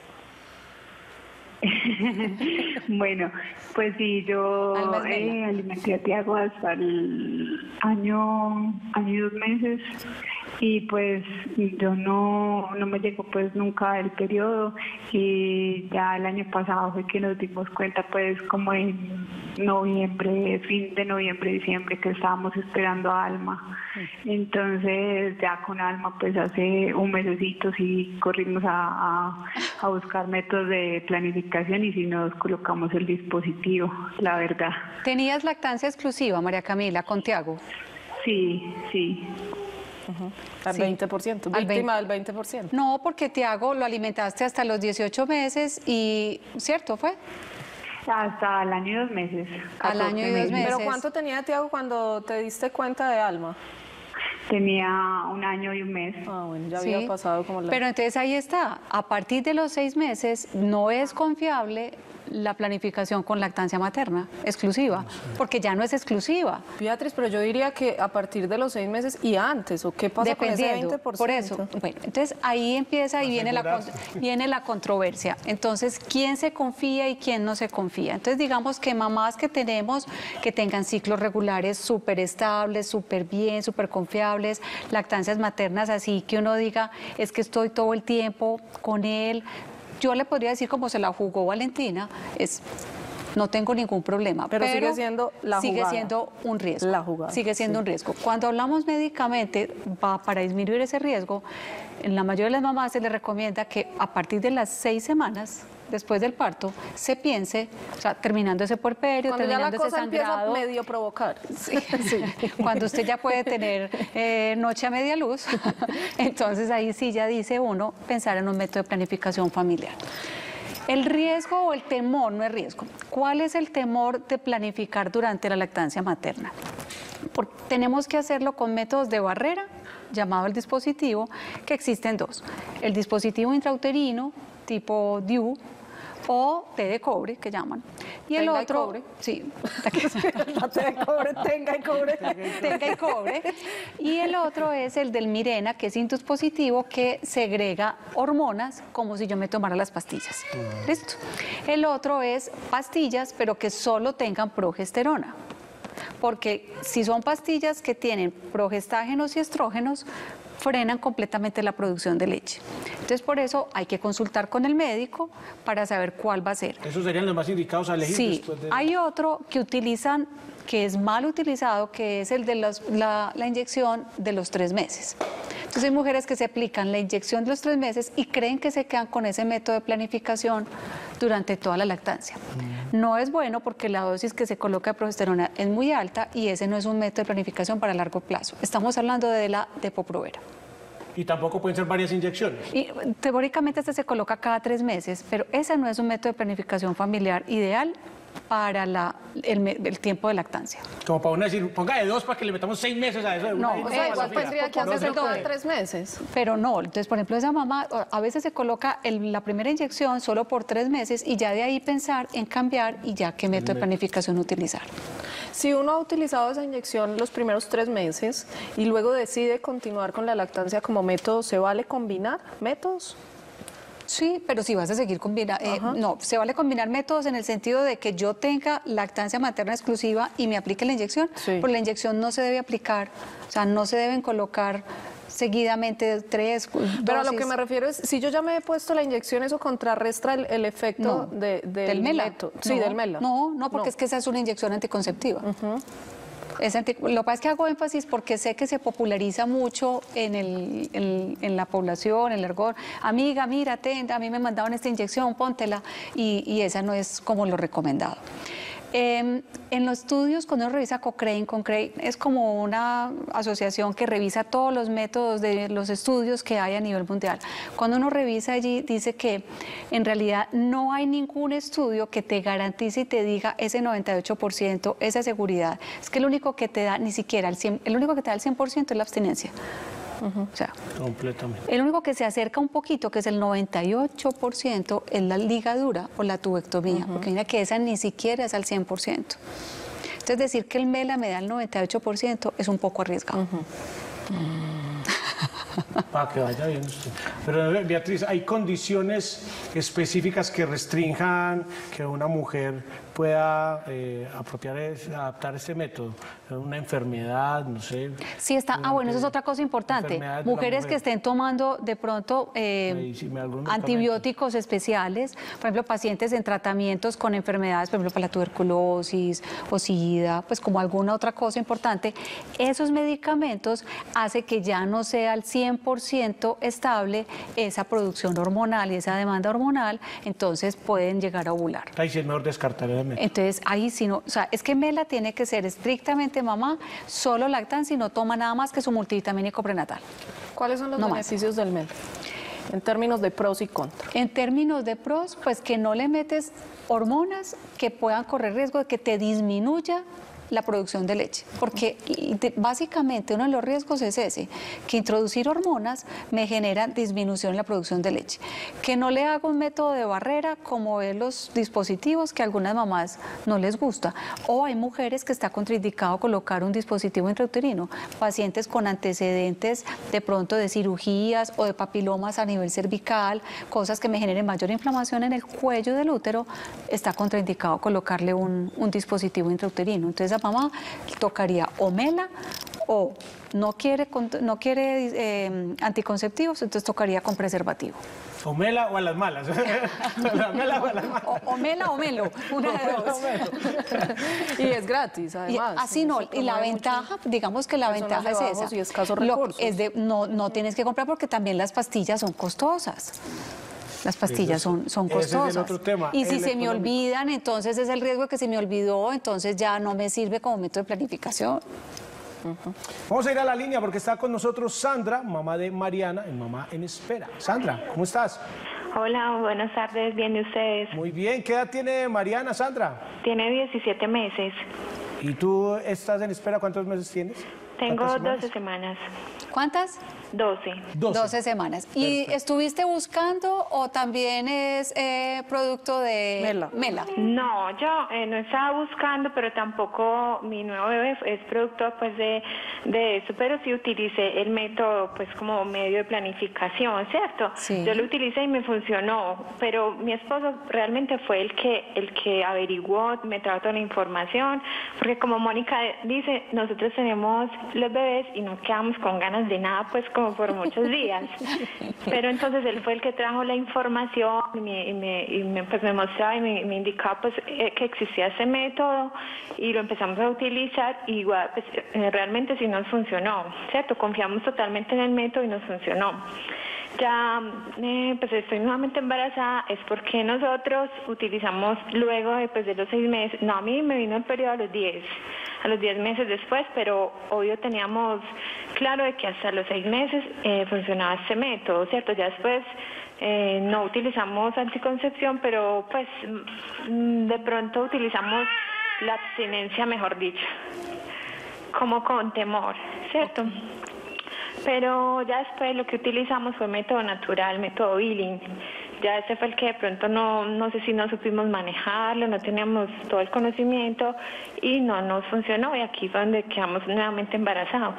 Bueno, pues sí, yo eh, alimenté a Tiago hasta el año, año y dos meses, y pues yo no, no me llegó pues nunca el periodo, y ya el año pasado fue que nos dimos cuenta pues como en noviembre, fin de noviembre, diciembre, que estábamos esperando a Alma. Entonces ya con Alma pues hace un mesecito sí corrimos a, a, a buscar métodos de planificación y sí nos colocamos el dispositivo, la verdad. ¿Tenías lactancia exclusiva, María Camila, con Tiago? Sí, sí. Uh-huh. Al sí. veinte por ciento, víctima al veinte por ciento. del veinte por ciento. No, porque Tiago lo alimentaste hasta los dieciocho meses y, ¿cierto fue? Hasta el año y dos meses. Al año y dos meses. ¿Pero cuánto tenía Tiago cuando te diste cuenta de Alma? Tenía un año y un mes. Ah, bueno, ya había sí. pasado como la... Pero entonces ahí está, a partir de los seis meses no es confiable la planificación con lactancia materna exclusiva, porque ya no es exclusiva. Beatriz, pero yo diría que a partir de los seis meses y antes, ¿o qué pasa con ese veinte por ciento? Por eso, bueno, entonces ahí empieza y viene la, viene la controversia. Entonces, ¿quién se confía y quién no se confía? Entonces, digamos que mamás que tenemos, que tengan ciclos regulares súper estables, súper bien, súper confiables, lactancias maternas así que uno diga, es que estoy todo el tiempo con él. Yo le podría decir, como se la jugó Valentina, es no tengo ningún problema. Pero, pero sigue siendo la sigue jugada. siendo un riesgo. La jugada. Sigue siendo sí. un riesgo. Cuando hablamos médicamente, va para disminuir ese riesgo, en la mayoría de las mamás se les recomienda que a partir de las seis semanas después del parto, se piense, o sea, terminando ese puerperio, cuando terminando ya la cosa ese sangrado, empieza a medio provocar. Sí, sí. Cuando usted ya puede tener eh, noche a media luz, entonces ahí sí ya dice uno pensar en un método de planificación familiar. El riesgo o el temor, no es riesgo, ¿cuál es el temor de planificar durante la lactancia materna? Porque tenemos que hacerlo con métodos de barrera, llamado el dispositivo, que existen dos. El dispositivo intrauterino, tipo D I U, o té de cobre, que llaman. Y el tenga otro... Y cobre. Sí. La té de cobre, tenga y cobre. Tenga y cobre. Y el otro es el del Mirena, que es indispositivo, que segrega hormonas como si yo me tomara las pastillas. ¿Listo? El otro es pastillas, pero que solo tengan progesterona. Porque si son pastillas que tienen progestágenos y estrógenos, frenan completamente la producción de leche. Entonces, por eso hay que consultar con el médico para saber cuál va a ser. ¿Esos serían los más indicados a elegir? Sí, de... hay otro que utilizan, que es mal utilizado, que es el de los, la, la inyección de los tres meses. Entonces, hay mujeres que se aplican la inyección de los tres meses y creen que se quedan con ese método de planificación durante toda la lactancia. Mm. No es bueno porque la dosis que se coloca de progesterona es muy alta y ese no es un método de planificación para largo plazo. Estamos hablando de la depoprovera. Y tampoco pueden ser varias inyecciones. Y teóricamente este se coloca cada tres meses, pero ese no es un método de planificación familiar ideal para la, el, el tiempo de lactancia. Como para uno decir, ponga de dos para que le metamos seis meses a eso. De no, o sea, igual tendría que hacerse cada tres meses. Pero no, entonces, por ejemplo, esa mamá a veces se coloca el, la primera inyección solo por tres meses y ya de ahí pensar en cambiar y ya qué método de planificación utilizar. Si uno ha utilizado esa inyección los primeros tres meses y luego decide continuar con la lactancia como método, ¿se vale combinar métodos? Sí, pero si vas a seguir combinando, eh, no, se vale combinar métodos en el sentido de que yo tenga lactancia materna exclusiva y me aplique la inyección, sí. Pero la inyección no se debe aplicar, o sea, no se deben colocar seguidamente tres dosis. Pero a lo que me refiero es, si yo ya me he puesto la inyección, ¿eso contrarresta el, el efecto no, de, de del MELA? Método. Sí, no, del MELA. No, no, porque no. es que esa es una inyección anticonceptiva. Uh-huh. Es anti... Lo que pasa es que hago énfasis porque sé que se populariza mucho en, el, en, en la población, en el argot. Amiga, mira, atenta, a mí me mandaron esta inyección, póntela. Y, y esa no es como lo recomendado. Eh, en los estudios, cuando uno revisa Cochrane, Cochrane es como una asociación que revisa todos los métodos de los estudios que hay a nivel mundial. Cuando uno revisa allí, dice que en realidad no hay ningún estudio que te garantice y te diga ese noventa y ocho por ciento, esa seguridad. Es que el único que te da ni siquiera el cien por ciento, el único que te da el cien por ciento es la abstinencia. Uh-huh. O sea, completamente. El único que se acerca un poquito, que es el noventa y ocho por ciento, es la ligadura o la tubectomía, uh-huh. Porque mira que esa ni siquiera es al cien por ciento. Entonces decir que el MELA me da el noventa y ocho por ciento es un poco arriesgado. Uh-huh. Mm. Para que vaya bien usted. Pero, Beatriz, ¿hay condiciones específicas que restrinjan que una mujer pueda eh, apropiar, adaptar este método? Una enfermedad, no sé. Sí, está. Ah, bueno, eso es otra cosa importante. Mujeres mujer. que estén tomando de pronto eh, sí, antibióticos especiales, por ejemplo, pacientes en tratamientos con enfermedades, por ejemplo, para la tuberculosis o SIDA, pues como alguna otra cosa importante, esos medicamentos hacen que ya no sea al cien por ciento estable esa producción hormonal y esa demanda hormonal, entonces pueden llegar a ovular. Ahí sí es mejor descartar el método. Entonces, ahí sí no, o sea, es que MELA tiene que ser estrictamente mamá, solo lactancia y no toma nada más que su multivitamínico prenatal. ¿Cuáles son los no beneficios más. del MELA? En términos de pros y contras. En términos de pros, pues que no le metes hormonas que puedan correr riesgo de que te disminuya la producción de leche, porque básicamente uno de los riesgos es ese, que introducir hormonas me genera disminución en la producción de leche, que no le hago un método de barrera como es los dispositivos que a algunas mamás no les gusta, o hay mujeres que está contraindicado colocar un dispositivo intrauterino, pacientes con antecedentes de pronto de cirugías o de papilomas a nivel cervical, cosas que me generen mayor inflamación en el cuello del útero, está contraindicado colocarle un, un dispositivo intrauterino. Entonces, mamá tocaría o MELA o no quiere, no quiere eh, anticonceptivos, entonces tocaría con preservativo. O MELA o a las malas. La MELA o a las malas. O, o MELA o MELO, una de dos. Y es gratis, además. Y, así no, y la ventaja, digamos que la ventaja es esa. Y escasos recursos. Lo, es de, no, no tienes que comprar porque también las pastillas son costosas. Las pastillas son, son costosas. Ese es el otro tema, y si se económico. me olvidan, entonces es el riesgo que se me olvidó, entonces ya no me sirve como método de planificación. Uh-huh. Vamos a ir a la línea porque está con nosotros Sandra, mamá de Mariana, en Mamá en Espera. Sandra, ¿cómo estás? Hola, buenas tardes, bien, ¿y ustedes? Muy bien, ¿qué edad tiene Mariana, Sandra? Tiene diecisiete meses. ¿Y tú estás en espera? ¿Cuántos meses tienes? Tengo doce semanas. ¿Cuántas? doce. doce semanas. ¿Y Perfecto. estuviste buscando o también es eh, producto de MELA? Mela. No, yo eh, no estaba buscando, pero tampoco mi nuevo bebé es producto pues de, de eso, pero sí utilicé el método pues como medio de planificación, ¿cierto? Sí. Yo lo utilicé y me funcionó, pero mi esposo realmente fue el que, el que averiguó, me trajo toda la información, porque como Mónica dice, nosotros tenemos los bebés y no quedamos con ganas de nada, pues como por muchos días, pero entonces él fue el que trajo la información y me, y me, y me, pues me mostraba y me, me indicaba pues eh, que existía ese método y lo empezamos a utilizar y igual pues, eh, realmente sí nos funcionó, ¿cierto? Confiamos totalmente en el método y nos funcionó. Ya eh, pues estoy nuevamente embarazada, es porque nosotros utilizamos luego después de los seis meses, no, a mí me vino el periodo a los diez, a los diez meses después, pero obvio teníamos claro de que hasta los seis meses eh, funcionaba este método, ¿cierto? Ya después eh, no utilizamos anticoncepción, pero pues de pronto utilizamos la abstinencia, mejor dicho, como con temor, ¿cierto? Pero ya después lo que utilizamos fue método natural, método Billing. Ya ese fue el que de pronto no, no sé si no supimos manejarlo, no teníamos todo el conocimiento y no nos funcionó y aquí fue donde quedamos nuevamente embarazados.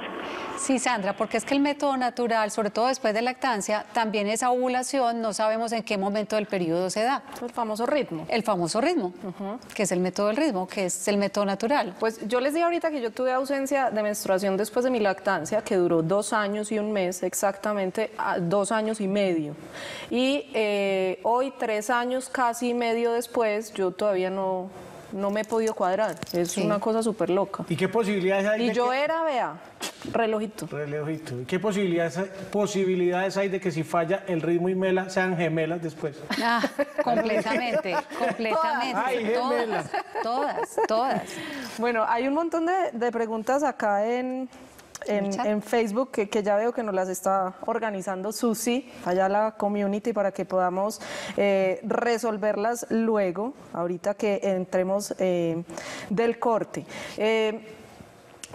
Sí, Sandra, porque es que el método natural, sobre todo después de lactancia, también esa ovulación, no sabemos en qué momento del periodo se da. El famoso ritmo. El famoso ritmo, uh-huh. que es el método del ritmo, que es el método natural. Pues yo les dije ahorita que yo tuve ausencia de menstruación después de mi lactancia, que duró dos años y un mes, exactamente dos años y medio. Y eh, Eh, hoy, tres años casi medio después, yo todavía no, no me he podido cuadrar. Es sí. una cosa súper loca. ¿Y qué posibilidades hay? Y de yo que... era, vea, relojito. Relojito. ¿Y qué posibilidades, posibilidades hay de que si falla el ritmo y MELA sean gemelas después? Ah, completamente, completamente. Todas, Ay, gemelas. todas, todas, todas. Bueno, hay un montón de, de preguntas acá en... En, en Facebook, que, que ya veo que nos las está organizando Susi, allá la community, para que podamos eh, resolverlas luego, ahorita que entremos eh, del corte. Eh,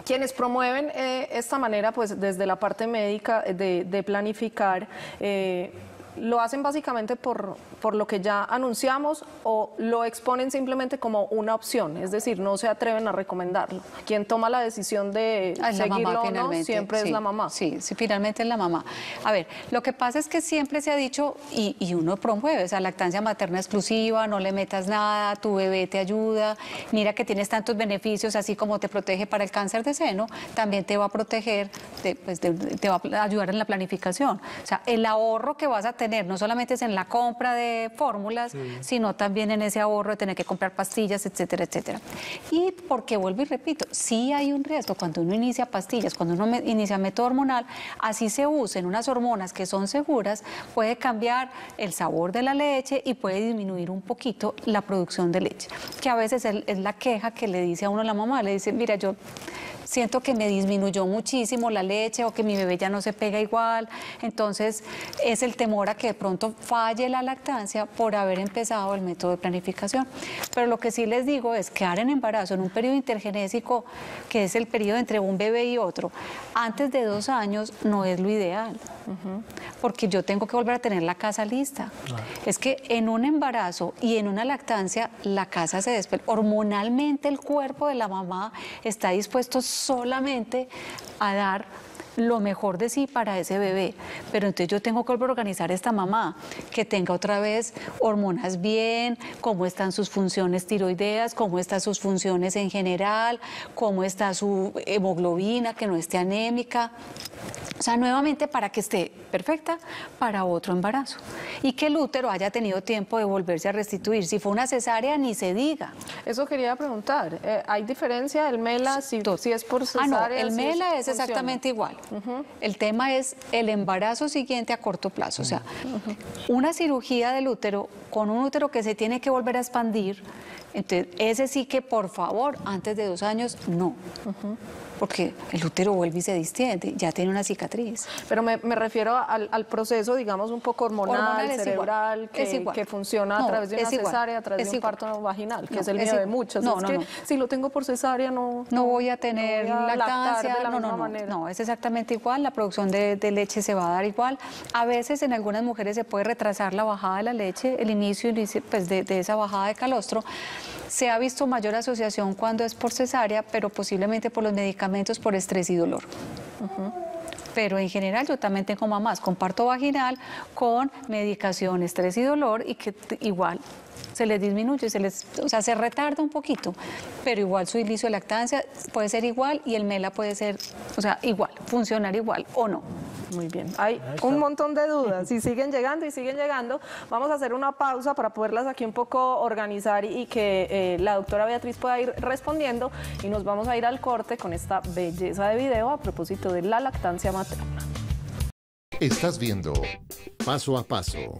Quienes promueven eh, esta manera, pues desde la parte médica de, de planificar, eh, ¿Lo hacen básicamente por, por lo que ya anunciamos o lo exponen simplemente como una opción? Es decir, no se atreven a recomendarlo. Quien toma la decisión de es seguirlo mamá, o no, siempre sí, es la mamá. Sí, sí, finalmente es la mamá. A ver, lo que pasa es que siempre se ha dicho, y, y uno promueve, o sea, lactancia materna exclusiva, no le metas nada, tu bebé te ayuda, mira que tienes tantos beneficios, así como te protege para el cáncer de seno, también te va a proteger, te, pues, te, te va a ayudar en la planificación. O sea, el ahorro que vas a tener Tener, no solamente es en la compra de fórmulas, sí, sino también en ese ahorro de tener que comprar pastillas, etcétera, etcétera. Y porque vuelvo y repito, sí hay un riesgo cuando uno inicia pastillas, cuando uno inicia método hormonal, así se usen unas hormonas que son seguras, puede cambiar el sabor de la leche y puede disminuir un poquito la producción de leche, que a veces es la queja que le dice a uno la mamá, le dice, mira, yo siento que me disminuyó muchísimo la leche o que mi bebé ya no se pega igual, entonces es el temor a que de pronto falle la lactancia por haber empezado el método de planificación. Pero lo que sí les digo es quedar en embarazo en un periodo intergenésico, que es el periodo entre un bebé y otro, antes de dos años no es lo ideal, uh-huh, porque yo tengo que volver a tener la casa lista. Uh-huh. Es que en un embarazo y en una lactancia la casa se despega. Hormonalmente el cuerpo de la mamá está dispuesto solamente a dar lo mejor de sí para ese bebé, pero entonces yo tengo que organizar a esta mamá que tenga otra vez hormonas bien, cómo están sus funciones tiroideas, cómo están sus funciones en general, cómo está su hemoglobina, que no esté anémica. O sea, nuevamente para que esté perfecta para otro embarazo y que el útero haya tenido tiempo de volverse a restituir. Si fue una cesárea, ni se diga. Eso quería preguntar. Eh, ¿Hay diferencia del MELA si, si es por cesárea? Ah, no, el si MELA es, es exactamente igual. Uh-huh. El tema es el embarazo siguiente a corto plazo. O sea, uh-huh, una cirugía del útero con un útero que se tiene que volver a expandir, entonces ese sí que por favor, antes de dos años, no. Uh-huh. Porque el útero vuelve y se distiende, ya tiene una cicatriz. Pero me, me refiero al, al proceso, digamos, un poco hormonal, hormonal cerebral, que, que funciona no, a través de una igual. cesárea, a través es de un igual. parto vaginal, que no, es el miedo de muchos. No, no, no. Si lo tengo por cesárea, no, no voy a tener no voy a lactancia. De la no, misma no, manera. no, es exactamente igual, la producción de, de leche se va a dar igual. A veces en algunas mujeres se puede retrasar la bajada de la leche, el inicio pues, de, de esa bajada de calostro. Se ha visto mayor asociación cuando es por cesárea, pero posiblemente por los medicamentos, por estrés y dolor. Uh-huh. Pero en general yo también tengo mamás con parto vaginal, con medicación, estrés y dolor, y que igual se les disminuye, se les, o sea, se retarda un poquito, pero igual su inicio de lactancia puede ser igual y el MELA puede ser, o sea, igual, funcionar igual o no. Muy bien, hay un montón de dudas y siguen llegando y siguen llegando. Vamos a hacer una pausa para poderlas aquí un poco organizar y que eh, la doctora Beatriz pueda ir respondiendo, y nos vamos a ir al corte con esta belleza de video a propósito de la lactancia materna. Estás viendo Paso a Paso.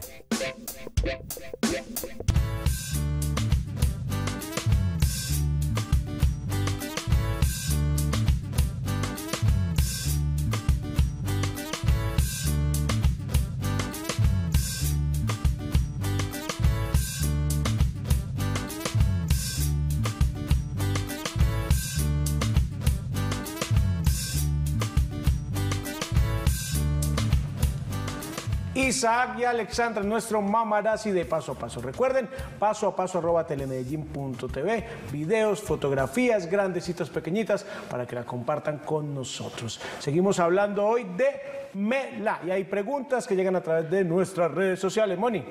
Isaac y Alexandra, nuestro mamarazzi de Paso a Paso. Recuerden, paso a paso arroba telemedellín punto tv. Videos, fotografías, grandes citas, pequeñitas, para que la compartan con nosotros. Seguimos hablando hoy de MELA y hay preguntas que llegan a través de nuestras redes sociales. Moni.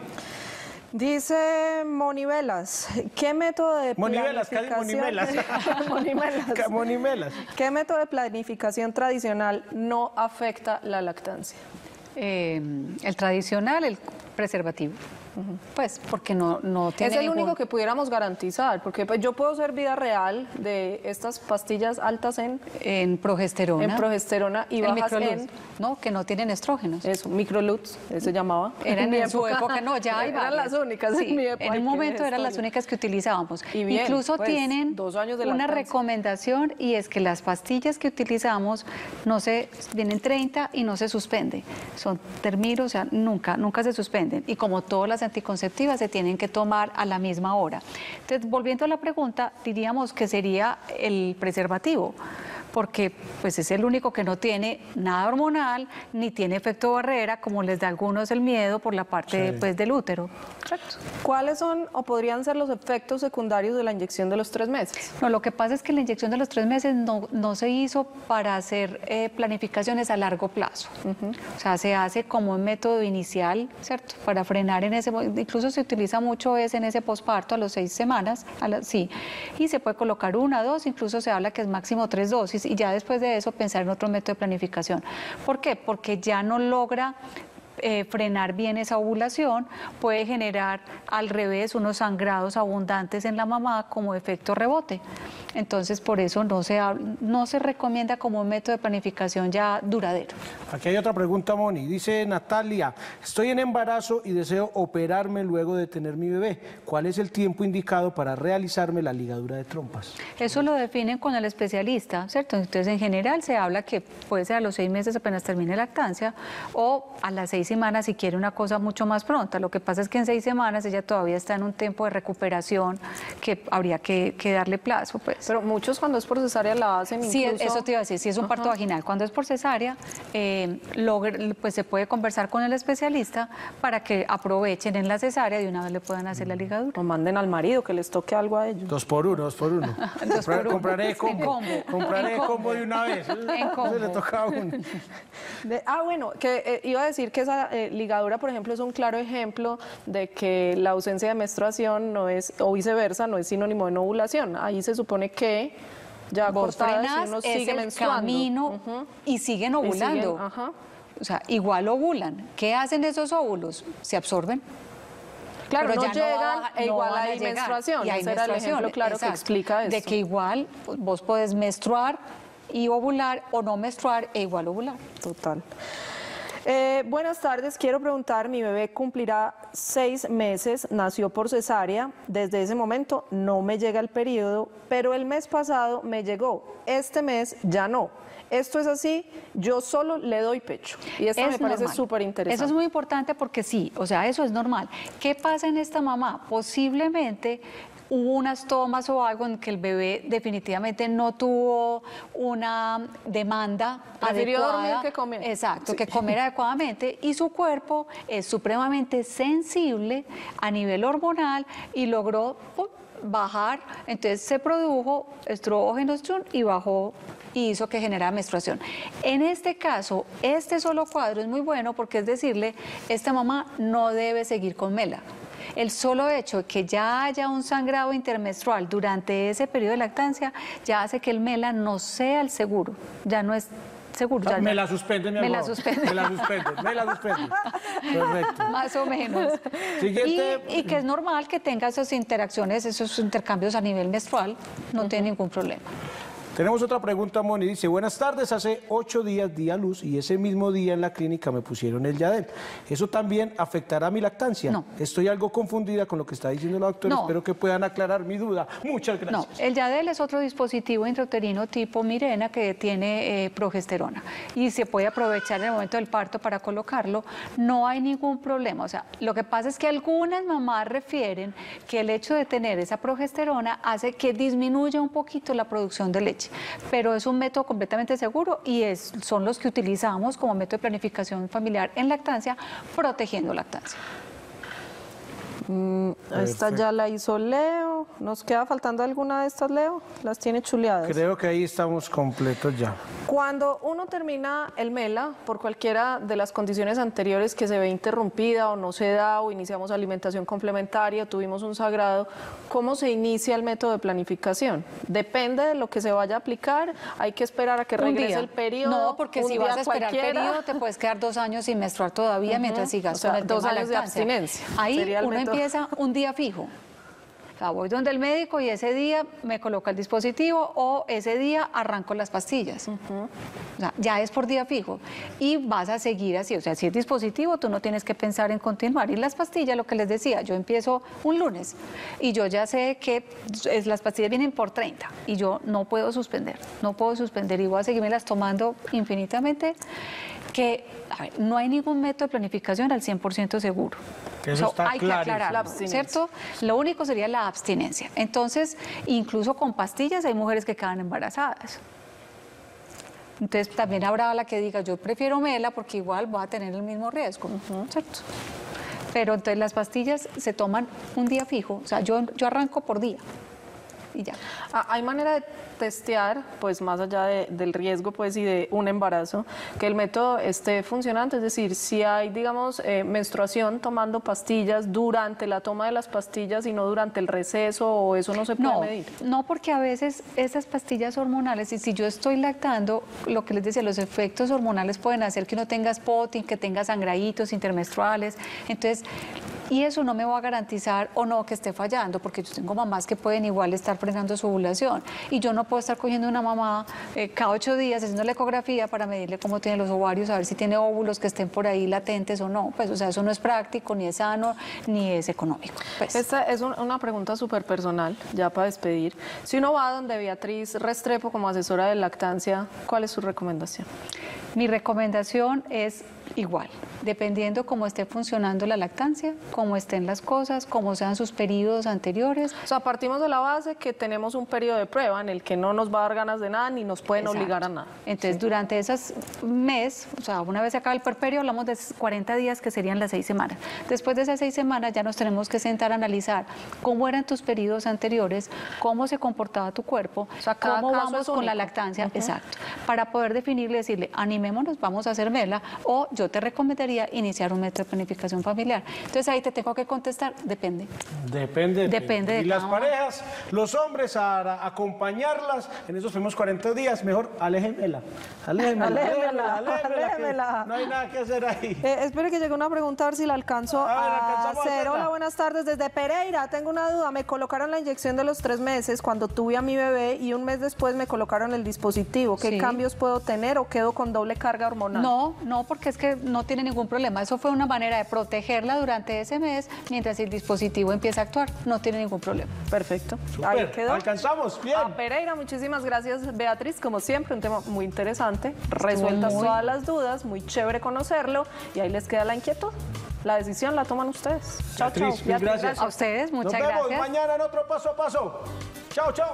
Dice Monivelas, ¿qué método de Monivelas, planificación... Monivelas. Monivelas. ¿Qué método de planificación tradicional no afecta la lactancia? Eh, el tradicional, el preservativo. Uh-huh. Pues porque no, no tiene. Es el ningún... único que pudiéramos garantizar, porque pues, yo puedo ser vida real de estas pastillas altas en en progesterona, en progesterona y el bajas en no que no tienen estrógenos. Eso, Microluts, eso llamaba. Eran en, en su época, no, ya hay eran las únicas. Sí, en, mi época, en un momento eran las únicas que utilizábamos. Y bien, incluso pues, tienen dos años de una recomendación, y es que las pastillas que utilizamos no se vienen treinta y no se suspende, son termiro, o sea, nunca, nunca se suspenden, y como todas las anticonceptivas se tienen que tomar a la misma hora. Entonces, volviendo a la pregunta, diríamos que sería el preservativo, porque pues es el único que no tiene nada hormonal ni tiene efecto barrera, como les da a algunos el miedo por la parte sí. pues, del útero. Correcto. ¿Cuáles son o podrían ser los efectos secundarios de la inyección de los tres meses? No, lo que pasa es que la inyección de los tres meses no, no se hizo para hacer eh, planificaciones a largo plazo. Uh-huh. O sea, se hace como un método inicial, ¿cierto? Para frenar en ese... Incluso se utiliza mucho es en ese posparto a las seis semanas, a la, sí, y se puede colocar una, dos, incluso se habla que es máximo tres dosis, y ya después de eso pensar en otro método de planificación. ¿Por qué? Porque ya no logra... Eh, frenar bien esa ovulación, puede generar al revés unos sangrados abundantes en la mamá como efecto rebote. Entonces por eso no se, no se recomienda como un método de planificación ya duradero. Aquí hay otra pregunta, Moni. Dice Natalia, estoy en embarazo y deseo operarme luego de tener mi bebé. ¿Cuál es el tiempo indicado para realizarme la ligadura de trompas? Eso lo definen con el especialista, ¿cierto? Entonces en general se habla que puede ser a los seis meses apenas termine lactancia o a las seis semanas si quiere una cosa mucho más pronta. Lo que pasa es que en seis semanas ella todavía está en un tiempo de recuperación que habría que, que darle plazo, pues. Pero muchos cuando es por cesárea la hacen incluso... Sí, eso te iba a decir, si es un parto Ajá. vaginal. Cuando es por cesárea, eh, logre, pues se puede conversar con el especialista para que aprovechen en la cesárea y de una vez le puedan hacer la ligadura. O manden al marido que les toque algo a ellos. Dos por uno, dos por uno. dos por uno. Compraré combo. combo. Compraré combo. combo de una vez. En combo. Se le toca a uno. De, ah, bueno, que eh, iba a decir que esa eh, ligadura, por ejemplo, es un claro ejemplo de que la ausencia de menstruación no es, o viceversa, no es sinónimo de no ovulación. Ahí se supone que ya vos frenas, uno sigue es el menstruando. Camino uh-huh. y siguen ovulando. Y siguen, ajá. O sea, igual ovulan. ¿Qué hacen esos óvulos? Se absorben. Claro, pero no llegan no, e igual no hay menstruación. Y hay Ese menstruación. Era el ejemplo claro Exacto. que explica eso. De que igual vos podés menstruar y ovular o no menstruar e igual ovular. Total. Eh, buenas tardes, quiero preguntar, mi bebé cumplirá seis meses, nació por cesárea, desde ese momento no me llega el periodo, pero el mes pasado me llegó, este mes ya no. Esto es así, yo solo le doy pecho. Y esto me parece súper interesante. Eso es muy importante porque sí, o sea, eso es normal. ¿Qué pasa en esta mamá? Posiblemente hubo unas tomas o algo en que el bebé definitivamente no tuvo una demanda Prefirió adecuada. dormir que comer. Exacto, sí. que comer adecuadamente. Y su cuerpo es supremamente sensible a nivel hormonal y logró ¡pum!, bajar. Entonces se produjo estrógenos y bajó. Y hizo que generara menstruación. En este caso, este solo cuadro es muy bueno porque es decirle, esta mamá no debe seguir con MELA. El solo hecho de que ya haya un sangrado intermenstrual durante ese periodo de lactancia ya hace que el MELA no sea el seguro, ya no es seguro. Ya, me la suspende, mi amor. Me la suspende. Me la suspende, me la suspende. Perfecto. Más o menos. Siguiente. Y, y que es normal que tenga esas interacciones, esos intercambios a nivel menstrual, no uh-huh. tiene ningún problema. Tenemos otra pregunta, Moni, dice, buenas tardes, hace ocho días di a luz y ese mismo día en la clínica me pusieron el Yadel. ¿Eso también afectará mi lactancia? No. Estoy algo confundida con lo que está diciendo la doctora, no. espero que puedan aclarar mi duda. Muchas gracias. No, el Yadel es otro dispositivo intrauterino tipo Mirena que tiene eh, progesterona y se puede aprovechar en el momento del parto para colocarlo, no hay ningún problema. O sea, lo que pasa es que algunas mamás refieren que el hecho de tener esa progesterona hace que disminuya un poquito la producción de leche. Pero es un método completamente seguro y es, son los que utilizamos como método de planificación familiar en lactancia, protegiendo lactancia. Mm, esta ya la hizo Leo. ¿Nos queda faltando alguna de estas, Leo? Las tiene chuleadas. Creo que ahí estamos completos ya. Cuando uno termina el MELA por cualquiera de las condiciones anteriores que se ve interrumpida o no se da o iniciamos alimentación complementaria, tuvimos un sagrado, ¿cómo se inicia el método de planificación? Depende de lo que se vaya a aplicar, hay que esperar a que regrese el periodo. No, porque si vas a esperar cualquiera... periodo te puedes quedar dos años sin menstruar todavía uh-huh. mientras sigas o sea, con el dos años de abstinencia. Ahí uno empieza un día fijo. O sea, voy donde el médico y ese día me coloca el dispositivo o ese día arranco las pastillas. Uh-huh. O sea, ya es por día fijo y vas a seguir así. O sea, si es dispositivo, tú no tienes que pensar en continuar. Y las pastillas, lo que les decía, yo empiezo un lunes y yo ya sé que es, las pastillas vienen por treinta y yo no puedo suspender, no puedo suspender y voy a seguirme las tomando infinitamente. Que a ver, no hay ningún método de planificación al cien por ciento seguro. Eso o sea, está hay clarísimo. Que aclararlo, ¿cierto? Lo único sería la abstinencia. Entonces, incluso con pastillas hay mujeres que quedan embarazadas. Entonces también habrá la que diga, yo prefiero MELA porque igual voy a tener el mismo riesgo, uh-huh. ¿cierto? Pero entonces las pastillas se toman un día fijo, o sea, yo, yo arranco por día. Y ya. Ah, hay manera de testear, pues más allá de, del riesgo pues y de un embarazo, que el método esté funcionando, es decir, si hay, digamos, eh, menstruación tomando pastillas durante la toma de las pastillas y no durante el receso, o eso no se puede no, medir. No, porque a veces esas pastillas hormonales, y si yo estoy lactando, lo que les decía, los efectos hormonales pueden hacer que uno tenga spotting, que tenga sangraditos intermenstruales, entonces... Y eso no me va a garantizar o no que esté fallando, porque yo tengo mamás que pueden igual estar frenando su ovulación. Y yo no puedo estar cogiendo una mamá eh, cada ocho días haciendo la ecografía para medirle cómo tiene los ovarios, a ver si tiene óvulos que estén por ahí latentes o no. Pues, o sea, eso no es práctico, ni es sano, ni es económico. Pues. Esta es un, una pregunta súper personal, ya para despedir. Si uno va donde Beatriz Restrepo como asesora de lactancia, ¿cuál es su recomendación? Mi recomendación es igual, dependiendo cómo esté funcionando la lactancia, cómo estén las cosas, cómo sean sus periodos anteriores. O sea, partimos de la base que tenemos un periodo de prueba en el que no nos va a dar ganas de nada ni nos pueden Exacto. obligar a nada. Entonces, sí. durante esos meses, o sea, una vez se acaba el puerperio, hablamos de cuarenta días que serían las seis semanas. Después de esas seis semanas ya nos tenemos que sentar a analizar cómo eran tus periodos anteriores, cómo se comportaba tu cuerpo, o sea, cada cómo vamos con la lactancia, uh -huh. Exacto, para poder definirle, decirle, animémonos, vamos a hacer MELA, o yo te recomendaría iniciar un método de planificación familiar. Entonces ahí te tengo que contestar, depende. Depende. Depende. Y las parejas, los hombres, a acompañarlas en esos primeros cuarenta días, mejor aléjenmela. Aléjenmela, aléjenmela, aléjenmela. No hay nada que hacer ahí. Eh, espero que llegue una pregunta, a ver si la alcanzo a hacer. Hola, buenas tardes, desde Pereira. Tengo una duda, me colocaron la inyección de los tres meses cuando tuve a mi bebé y un mes después me colocaron el dispositivo. ¿Qué sí. cambios puedo tener o quedo con doble carga hormonal? No, no, porque es que no tiene ningún problema. Eso fue una manera de protegerla durante ese mes mientras el dispositivo empieza a actuar. No tiene ningún problema. Perfecto. Super, ahí quedó. Alcanzamos. Bien. A Pereira, muchísimas gracias, Beatriz. Como siempre, un tema muy interesante. Resueltas muy... todas las dudas. Muy chévere conocerlo. Y ahí les queda la inquietud. La decisión la toman ustedes. Chao, chao. Gracias. Gracias a ustedes. Muchas gracias. Nos vemos gracias. mañana en otro Paso a Paso. Chao, chao.